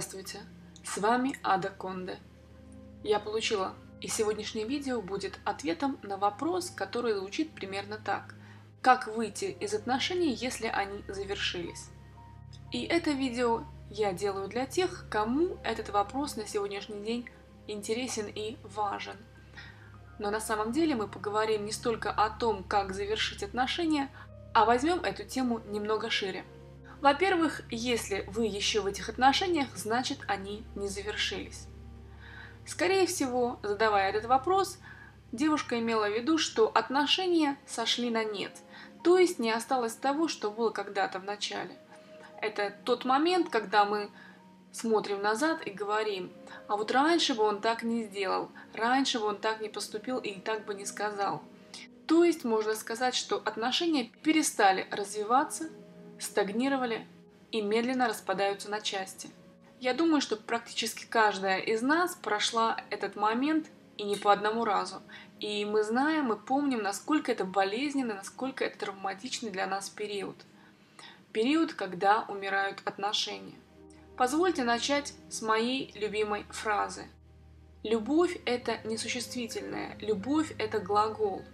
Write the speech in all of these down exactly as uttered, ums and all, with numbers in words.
Здравствуйте, с вами Ада Кондэ. Я получила, и сегодняшнее видео будет ответом на вопрос, который звучит примерно так. Как выйти из отношений, если они завершились? И это видео я делаю для тех, кому этот вопрос на сегодняшний день интересен и важен. Но на самом деле мы поговорим не столько о том, как завершить отношения, а возьмем эту тему немного шире. Во-первых, если вы еще в этих отношениях, значит, они не завершились. Скорее всего, задавая этот вопрос, девушка имела в виду, что отношения сошли на нет, то есть не осталось того, что было когда-то в начале. Это тот момент, когда мы смотрим назад и говорим: а вот раньше бы он так не сделал, раньше бы он так не поступил или так бы не сказал. То есть можно сказать, что отношения перестали развиваться, стагнировали и медленно распадаются на части. Я думаю, что практически каждая из нас прошла этот момент и не по одному разу. И мы знаем, мы помним, насколько это болезненно, насколько это травматичный для нас период. Период, когда умирают отношения. Позвольте начать с моей любимой фразы. Любовь – это не существительное, любовь – это глагол.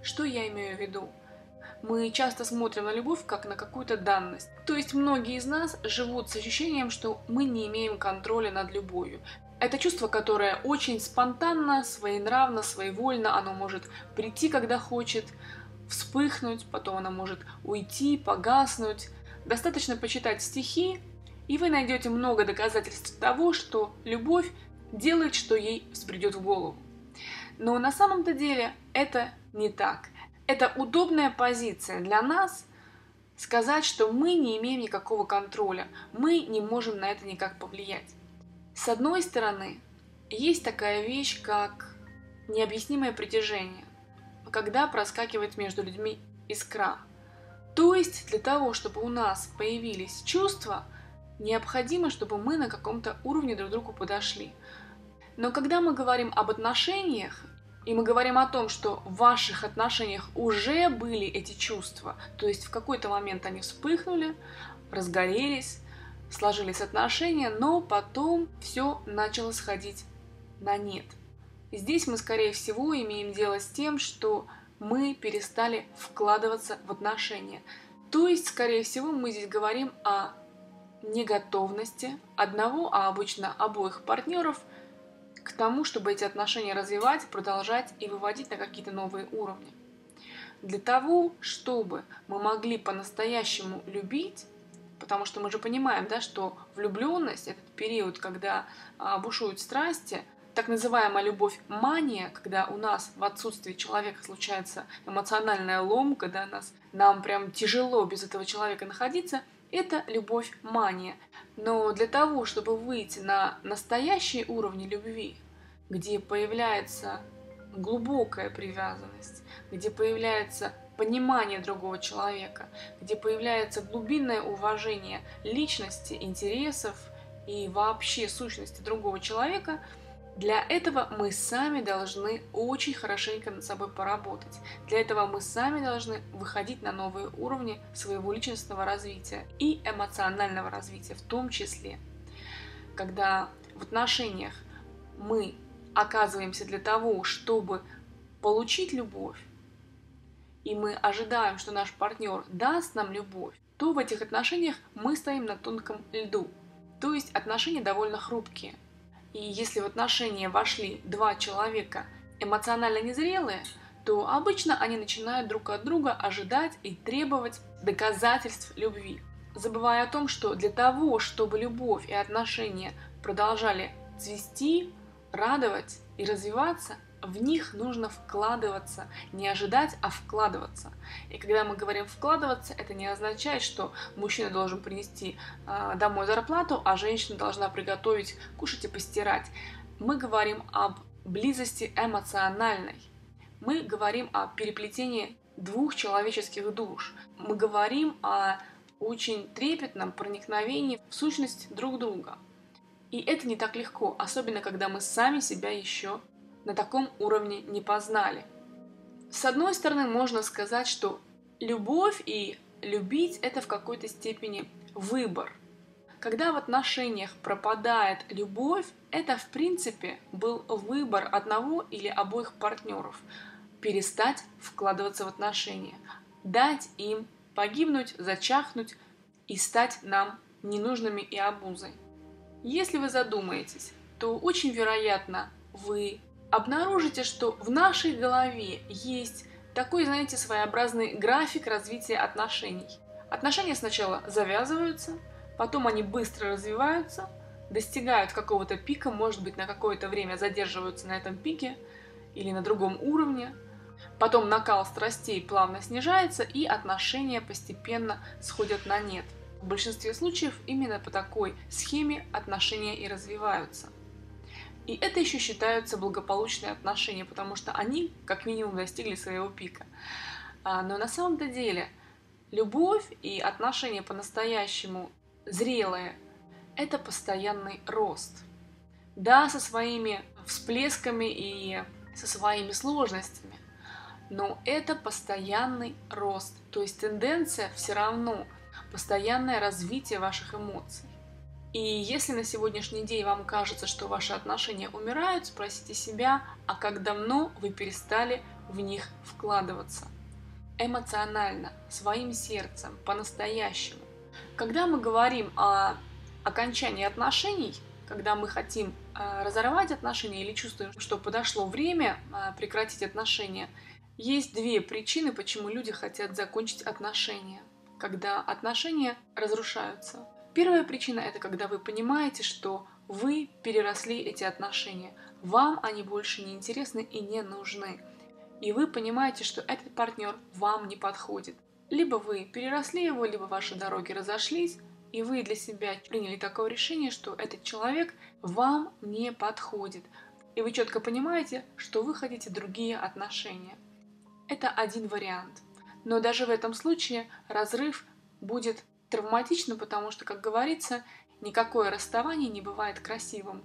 Что я имею в виду? Мы часто смотрим на любовь как на какую-то данность. То есть многие из нас живут с ощущением, что мы не имеем контроля над любовью. Это чувство, которое очень спонтанно, своенравно, своевольно, оно может прийти, когда хочет, вспыхнуть, потом оно может уйти, погаснуть. Достаточно почитать стихи, и вы найдете много доказательств того, что любовь делает, что ей взбредет в голову. Но на самом-то деле это не так. Это удобная позиция для нас сказать, что мы не имеем никакого контроля, мы не можем на это никак повлиять. С одной стороны, есть такая вещь, как необъяснимое притяжение, когда проскакивает между людьми искра. То есть для того, чтобы у нас появились чувства, необходимо, чтобы мы на каком-то уровне друг к другу подошли. Но когда мы говорим об отношениях, и мы говорим о том, что в ваших отношениях уже были эти чувства, то есть в какой-то момент они вспыхнули, разгорелись, сложились отношения, но потом все начало сходить на нет. Здесь мы, скорее всего, имеем дело с тем, что мы перестали вкладываться в отношения. То есть, скорее всего, мы здесь говорим о неготовности одного, а обычно обоих партнеров, к тому, чтобы эти отношения развивать, продолжать и выводить на какие-то новые уровни. Для того, чтобы мы могли по-настоящему любить, потому что мы же понимаем, да, что влюбленность, этот период, когда а, бушуют страсти, так называемая любовь-мания, когда у нас в отсутствии человека случается эмоциональная ломка, да, нас, нам прям тяжело без этого человека находиться, это любовь-мания. Но для того, чтобы выйти на настоящие уровни любви, где появляется глубокая привязанность, где появляется понимание другого человека, где появляется глубинное уважение личности, интересов и вообще сущности другого человека, для этого мы сами должны очень хорошенько над собой поработать. Для этого мы сами должны выходить на новые уровни своего личностного развития и эмоционального развития в том числе. Когда в отношениях мы оказываемся для того, чтобы получить любовь, и мы ожидаем, что наш партнер даст нам любовь, то в этих отношениях мы стоим на тонком льду. То есть отношения довольно хрупкие. И если в отношения вошли два человека эмоционально незрелые, то обычно они начинают друг от друга ожидать и требовать доказательств любви, забывая о том, что для того, чтобы любовь и отношения продолжали цвести, радовать и развиваться, в них нужно вкладываться, не ожидать, а вкладываться. И когда мы говорим «вкладываться», это не означает, что мужчина должен принести домой зарплату, а женщина должна приготовить, кушать и постирать. Мы говорим об близости эмоциональной. Мы говорим о переплетении двух человеческих душ. Мы говорим о очень трепетном проникновении в сущность друг друга. И это не так легко, особенно когда мы сами себя еще на таком уровне не познали. С одной стороны, можно сказать, что любовь и любить – это в какой-то степени выбор. Когда в отношениях пропадает любовь, это, в принципе, был выбор одного или обоих партнеров – перестать вкладываться в отношения, дать им погибнуть, зачахнуть и стать нам ненужными и обузой. Если вы задумаетесь, то очень вероятно вы обнаружите, что в нашей голове есть такой, знаете, своеобразный график развития отношений. Отношения сначала завязываются, потом они быстро развиваются, достигают какого-то пика, может быть, на какое-то время задерживаются на этом пике или на другом уровне. Потом накал страстей плавно снижается, и отношения постепенно сходят на нет. В большинстве случаев именно по такой схеме отношения и развиваются. И это еще считаются благополучные отношения, потому что они, как минимум, достигли своего пика. Но на самом-то деле любовь и отношения по-настоящему зрелые – это постоянный рост. Да, со своими всплесками и со своими сложностями, но это постоянный рост, то есть тенденция все равно постоянное развитие ваших эмоций. И если на сегодняшний день вам кажется, что ваши отношения умирают, спросите себя, а как давно вы перестали в них вкладываться? Эмоционально, своим сердцем, по-настоящему. Когда мы говорим о окончании отношений, когда мы хотим разорвать отношения или чувствуем, что подошло время прекратить отношения, есть две причины, почему люди хотят закончить отношения, когда отношения разрушаются. Первая причина – это когда вы понимаете, что вы переросли эти отношения, вам они больше не интересны и не нужны, и вы понимаете, что этот партнер вам не подходит. Либо вы переросли его, либо ваши дороги разошлись, и вы для себя приняли такое решение, что этот человек вам не подходит, и вы четко понимаете, что вы хотите другие отношения. Это один вариант. Но даже в этом случае разрыв будет травматично, потому что, как говорится, никакое расставание не бывает красивым.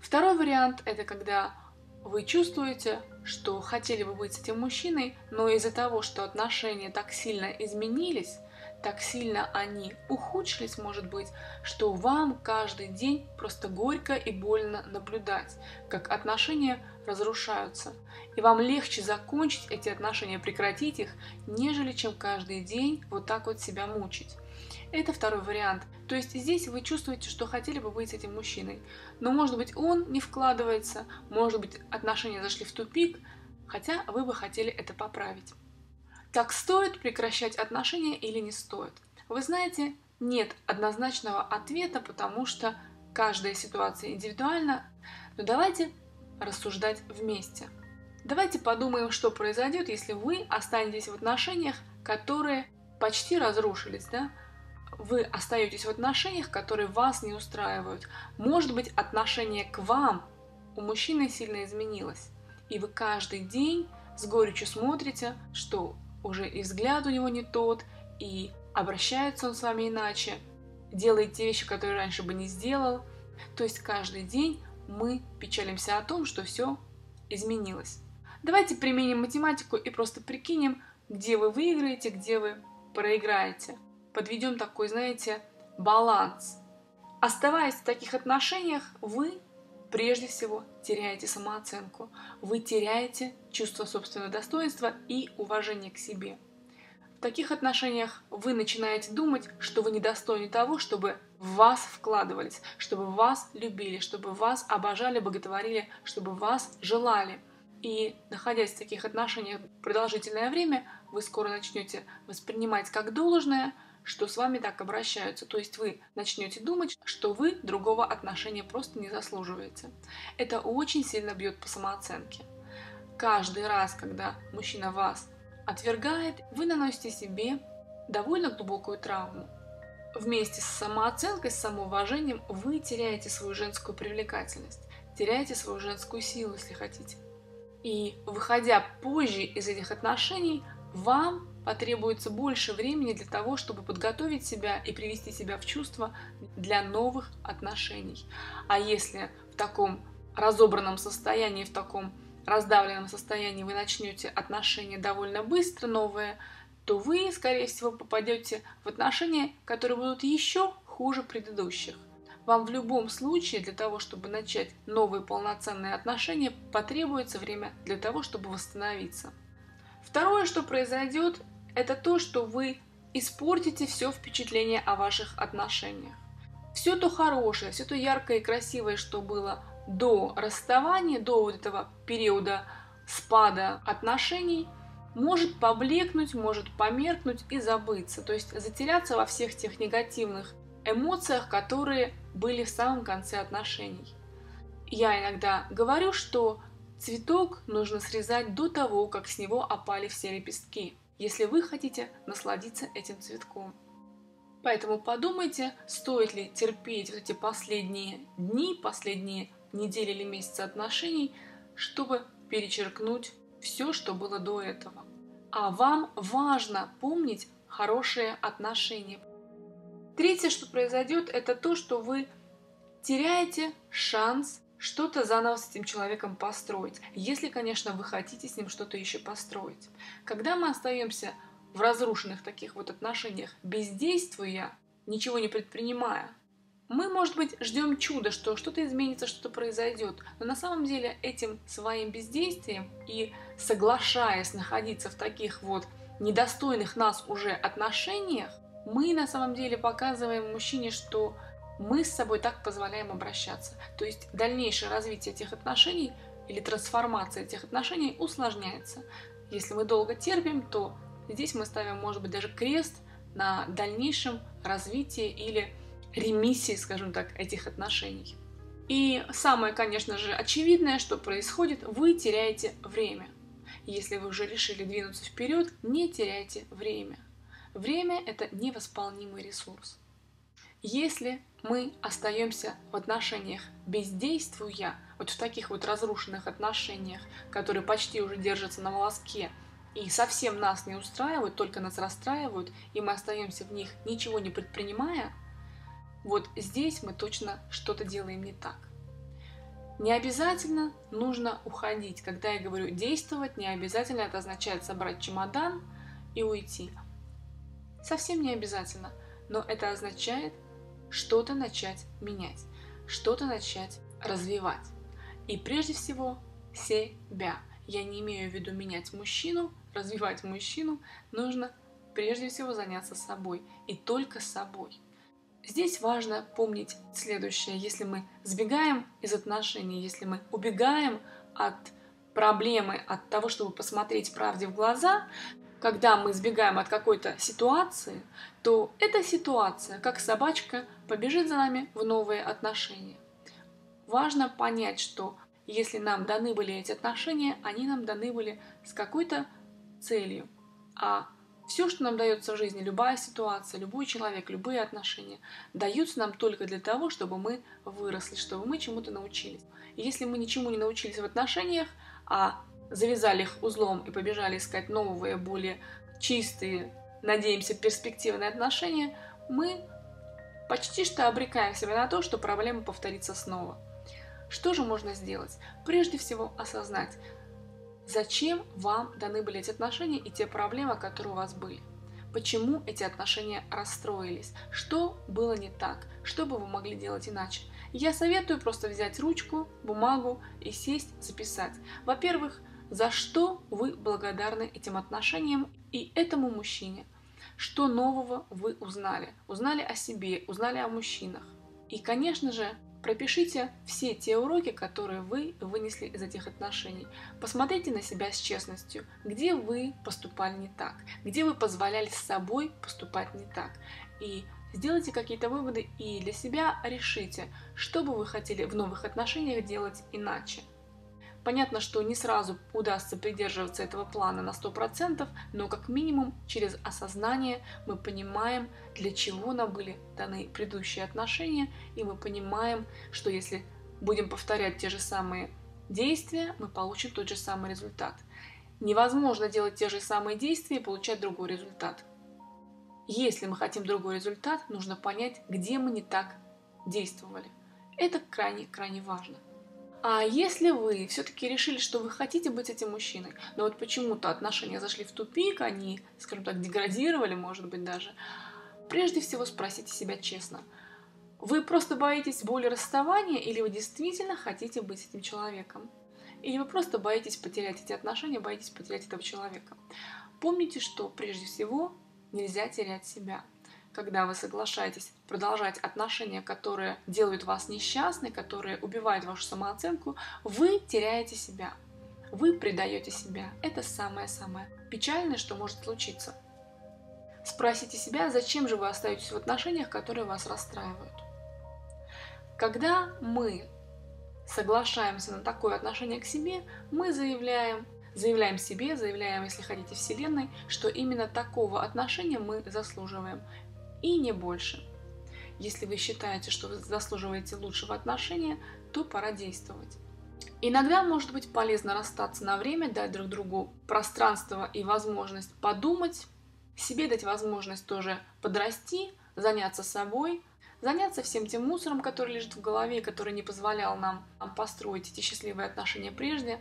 Второй вариант – это когда вы чувствуете, что хотели бы быть с этим мужчиной, но из-за того, что отношения так сильно изменились, так сильно они ухудшились, может быть, что вам каждый день просто горько и больно наблюдать, как отношения разрушаются. И вам легче закончить эти отношения, прекратить их, нежели чем каждый день вот так вот себя мучить. Это второй вариант. То есть здесь вы чувствуете, что хотели бы быть с этим мужчиной, но, может быть, он не вкладывается, может быть, отношения зашли в тупик, хотя вы бы хотели это поправить. Так стоит прекращать отношения или не стоит? Вы знаете, нет однозначного ответа, потому что каждая ситуация индивидуальна, но давайте рассуждать вместе. Давайте подумаем, что произойдет, если вы останетесь в отношениях, которые почти разрушились, да? Вы остаетесь в отношениях, которые вас не устраивают. Может быть, отношение к вам у мужчины сильно изменилось, и вы каждый день с горечью смотрите, что уже и взгляд у него не тот, и обращается он с вами иначе, делает те вещи, которые раньше бы не сделал. То есть каждый день мы печалимся о том, что все изменилось. Давайте применим математику и просто прикинем, где вы выиграете, где вы проиграете. Подведем такой, знаете, баланс. Оставаясь в таких отношениях, вы прежде всего теряете самооценку, вы теряете чувство собственного достоинства и уважение к себе. В таких отношениях вы начинаете думать, что вы недостойны того, чтобы в вас вкладывались, чтобы вас любили, чтобы вас обожали, боготворили, чтобы вас желали. И находясь в таких отношениях продолжительное время, вы скоро начнете воспринимать как должное, что с вами так обращаются. То есть вы начнете думать, что вы другого отношения просто не заслуживаете. Это очень сильно бьет по самооценке. Каждый раз, когда мужчина вас отвергает, вы наносите себе довольно глубокую травму. Вместе с самооценкой, с самоуважением вы теряете свою женскую привлекательность, теряете свою женскую силу, если хотите. И выходя позже из этих отношений, вам потребуется больше времени для того, чтобы подготовить себя и привести себя в чувство для новых отношений. А если в таком разобранном состоянии, в таком раздавленном состоянии вы начнете отношения довольно быстро, новые, то вы, скорее всего, попадете в отношения, которые будут еще хуже предыдущих. Вам в любом случае для того, чтобы начать новые полноценные отношения, потребуется время для того, чтобы восстановиться. Второе, что произойдет, это то, что вы испортите все впечатление о ваших отношениях. Все то хорошее, все то яркое и красивое, что было до расставания, до вот этого периода спада отношений, может поблекнуть, может померкнуть и забыться, то есть затеряться во всех тех негативных эмоциях, которые были в самом конце отношений. Я иногда говорю, что цветок нужно срезать до того, как с него опали все лепестки, если вы хотите насладиться этим цветком. Поэтому подумайте, стоит ли терпеть вот эти последние дни, последние недели или месяцы отношений, чтобы перечеркнуть все, что было до этого. А вам важно помнить хорошие отношения. Третье, что произойдет, это то, что вы теряете шанс что-то заново с этим человеком построить, если, конечно, вы хотите с ним что-то еще построить. Когда мы остаемся в разрушенных таких вот отношениях, бездействуя, ничего не предпринимая, мы, может быть, ждем чуда, что что-то изменится, что-то произойдет, но на самом деле этим своим бездействием и соглашаясь находиться в таких вот недостойных нас уже отношениях, мы на самом деле показываем мужчине, что мы с собой так позволяем обращаться. То есть дальнейшее развитие этих отношений или трансформация этих отношений усложняется. Если мы долго терпим, то здесь мы ставим, может быть, даже крест на дальнейшем развитии или ремиссии, скажем так, этих отношений. И самое, конечно же, очевидное, что происходит, вы теряете время. Если вы уже решили двинуться вперед, не теряйте время. Время – это невосполнимый ресурс. Если мы остаемся в отношениях бездействуя, вот в таких вот разрушенных отношениях, которые почти уже держатся на волоске, и совсем нас не устраивают, только нас расстраивают, и мы остаемся в них, ничего не предпринимая, вот здесь мы точно что-то делаем не так. Не обязательно нужно уходить. Когда я говорю «действовать», не обязательно это означает собрать чемодан и уйти. Совсем не обязательно, но это означает что-то начать менять, что-то начать развивать. И прежде всего себя. Я не имею в виду менять мужчину, развивать мужчину, нужно прежде всего заняться собой и только собой. Здесь важно помнить следующее. Если мы сбегаем из отношений, если мы убегаем от проблемы, от того, чтобы посмотреть правде в глаза, когда мы сбегаем от какой-то ситуации, то эта ситуация, как собачка, побежит за нами в новые отношения. Важно понять, что если нам даны были эти отношения, они нам даны были с какой-то целью. А все, что нам дается в жизни, любая ситуация, любой человек, любые отношения, даются нам только для того, чтобы мы выросли, чтобы мы чему-то научились. И если мы ничему не научились в отношениях, а завязали их узлом и побежали искать новые, более чистые, надеемся, перспективные отношения, мы почти что обрекаем себя на то, что проблема повторится снова. Что же можно сделать? Прежде всего осознать, зачем вам даны были эти отношения и те проблемы, которые у вас были. Почему эти отношения расстроились? Что было не так? Что бы вы могли делать иначе? Я советую просто взять ручку, бумагу и сесть записать. Во-первых, за что вы благодарны этим отношениям и этому мужчине? Что нового вы узнали? Узнали о себе, узнали о мужчинах. И, конечно же, пропишите все те уроки, которые вы вынесли из этих отношений. Посмотрите на себя с честностью, где вы поступали не так, где вы позволяли с собой поступать не так. И сделайте какие-то выводы и для себя решите, что бы вы хотели в новых отношениях делать иначе. Понятно, что не сразу удастся придерживаться этого плана на сто процентов, но как минимум через осознание мы понимаем, для чего нам были даны предыдущие отношения, и мы понимаем, что если будем повторять те же самые действия, мы получим тот же самый результат. Невозможно делать те же самые действия и получать другой результат. Если мы хотим другой результат, нужно понять, где мы не так действовали. Это крайне-крайне важно. А если вы все-таки решили, что вы хотите быть этим мужчиной, но вот почему-то отношения зашли в тупик, они, скажем так, деградировали, может быть, даже, прежде всего спросите себя честно, Вы просто боитесь боли расставания, или вы действительно хотите быть с этим человеком? Или вы просто боитесь потерять эти отношения, боитесь потерять этого человека? Помните, что прежде всего нельзя терять себя. Когда вы соглашаетесь продолжать отношения, которые делают вас несчастной, которые убивают вашу самооценку, вы теряете себя. Вы предаете себя. Это самое-самое печальное, что может случиться. Спросите себя, зачем же вы остаетесь в отношениях, которые вас расстраивают. Когда мы соглашаемся на такое отношение к себе, мы заявляем, заявляем себе, заявляем, если хотите, Вселенной, что именно такого отношения мы заслуживаем. И не больше. Если вы считаете, что вы заслуживаете лучшего отношения, то пора действовать. Иногда может быть полезно расстаться на время, дать друг другу пространство и возможность подумать, себе дать возможность тоже подрасти, заняться собой, заняться всем тем мусором, который лежит в голове, который не позволял нам построить эти счастливые отношения прежде.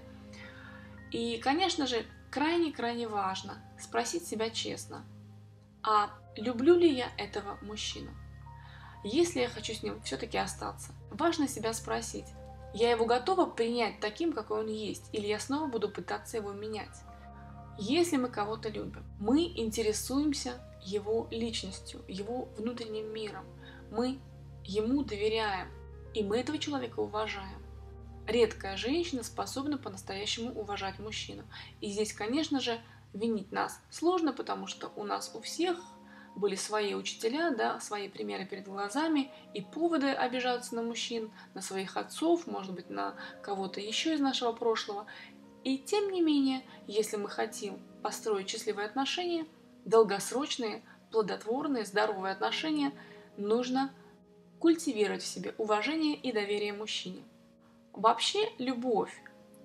И, конечно же, крайне-крайне важно спросить себя честно, а люблю ли я этого мужчину? Если я хочу с ним все-таки остаться, важно себя спросить, я его готова принять таким, какой он есть, или я снова буду пытаться его менять? Если мы кого-то любим, мы интересуемся его личностью, его внутренним миром, мы ему доверяем, и мы этого человека уважаем. Редкая женщина способна по-настоящему уважать мужчину. И здесь, конечно же, винить нас сложно, потому что у нас у всех были свои учителя, да, свои примеры перед глазами, и поводы обижаться на мужчин, на своих отцов, может быть, на кого-то еще из нашего прошлого. И тем не менее, если мы хотим построить счастливые отношения, долгосрочные, плодотворные, здоровые отношения, нужно культивировать в себе уважение и доверие мужчине. Вообще любовь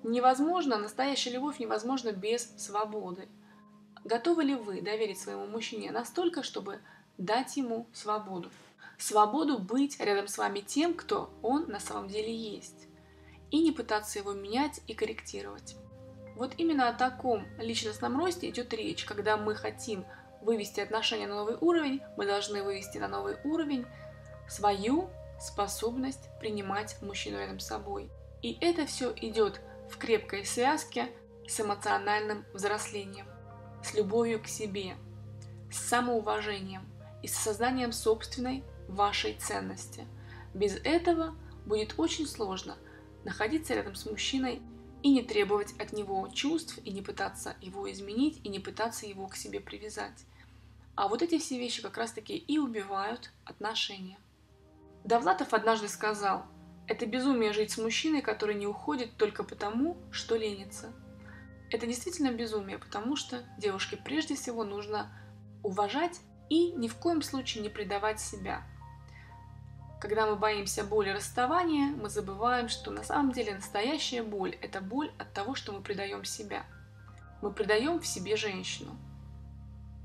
невозможна, настоящая любовь невозможна без свободы. Готовы ли вы доверить своему мужчине настолько, чтобы дать ему свободу? Свободу быть рядом с вами тем, кто он на самом деле есть. И не пытаться его менять и корректировать. Вот именно о таком личностном росте идет речь. Когда мы хотим вывести отношения на новый уровень, мы должны вывести на новый уровень свою способность принимать мужчину рядом с собой. И это все идет в крепкой связке с эмоциональным взрослением, с любовью к себе, с самоуважением и с сознанием собственной вашей ценности. Без этого будет очень сложно находиться рядом с мужчиной и не требовать от него чувств, и не пытаться его изменить, и не пытаться его к себе привязать. А вот эти все вещи как раз-таки и убивают отношения. Довлатов однажды сказал: «Это безумие жить с мужчиной, который не уходит только потому, что ленится». Это действительно безумие, потому что девушке прежде всего нужно уважать и ни в коем случае не предавать себя. Когда мы боимся боли расставания, мы забываем, что на самом деле настоящая боль – это боль от того, что мы предаем себя. Мы предаем в себе женщину.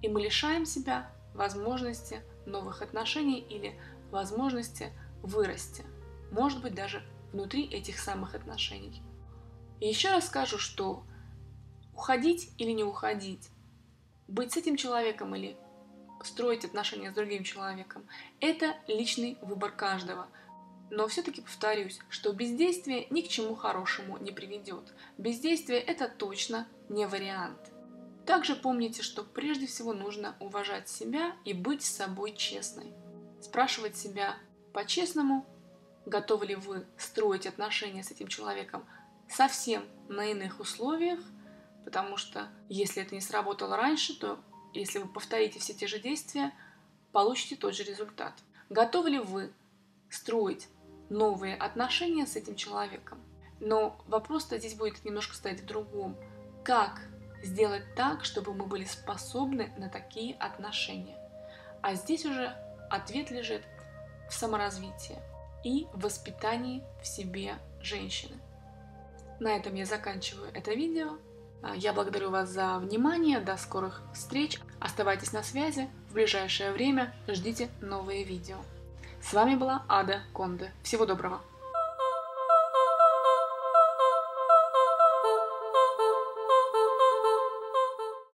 И мы лишаем себя возможности новых отношений или возможности вырасти, может быть, даже внутри этих самых отношений. И еще раз скажу, что уходить или не уходить, быть с этим человеком или строить отношения с другим человеком – это личный выбор каждого. Но все-таки повторюсь, что бездействие ни к чему хорошему не приведет. Бездействие – это точно не вариант. Также помните, что прежде всего нужно уважать себя и быть с собой честной. Спрашивать себя по-честному, готовы ли вы строить отношения с этим человеком совсем на иных условиях, потому что если это не сработало раньше, то если вы повторите все те же действия, получите тот же результат. Готовы ли вы строить новые отношения с этим человеком? Но вопрос-то здесь будет немножко стоять в другом. Как сделать так, чтобы мы были способны на такие отношения? А здесь уже ответ лежит в саморазвитии и воспитании в себе женщины. На этом я заканчиваю это видео. Я благодарю вас за внимание, до скорых встреч, оставайтесь на связи, в ближайшее время ждите новые видео. С вами была Ада Кондэ. Всего доброго!